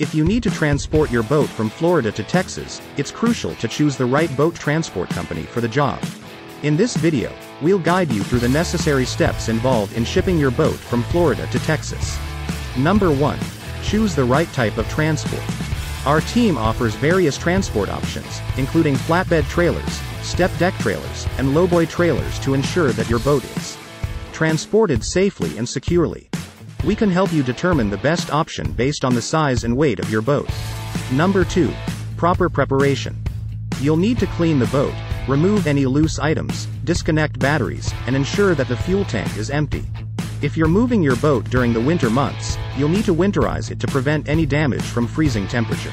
If you need to transport your boat from Florida to Texas, it's crucial to choose the right boat transport company for the job. In this video, we'll guide you through the necessary steps involved in shipping your boat from Florida to Texas. Number 1. Choose the right type of transport. Our team offers various transport options, including flatbed trailers, step deck trailers, and lowboy trailers to ensure that your boat is transported safely and securely. We can help you determine the best option based on the size and weight of your boat. Number 2. Proper preparation. You'll need to clean the boat, remove any loose items, disconnect batteries, and ensure that the fuel tank is empty. If you're moving your boat during the winter months, you'll need to winterize it to prevent any damage from freezing temperature.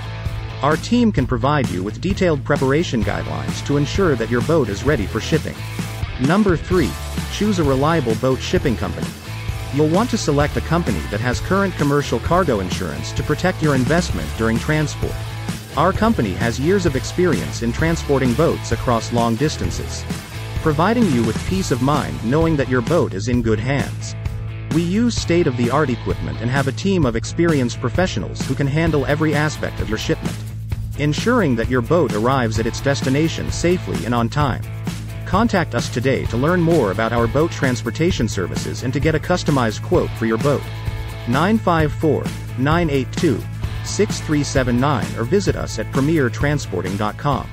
Our team can provide you with detailed preparation guidelines to ensure that your boat is ready for shipping. Number 3. Choose a reliable boat shipping company. You'll want to select a company that has current commercial cargo insurance to protect your investment during transport. Our company has years of experience in transporting boats across long distances, providing you with peace of mind knowing that your boat is in good hands. We use state-of-the-art equipment and have a team of experienced professionals who can handle every aspect of your shipment, ensuring that your boat arrives at its destination safely and on time. Contact us today to learn more about our boat transportation services and to get a customized quote for your boat. 954-982-6379 or visit us at premiertransporting.com.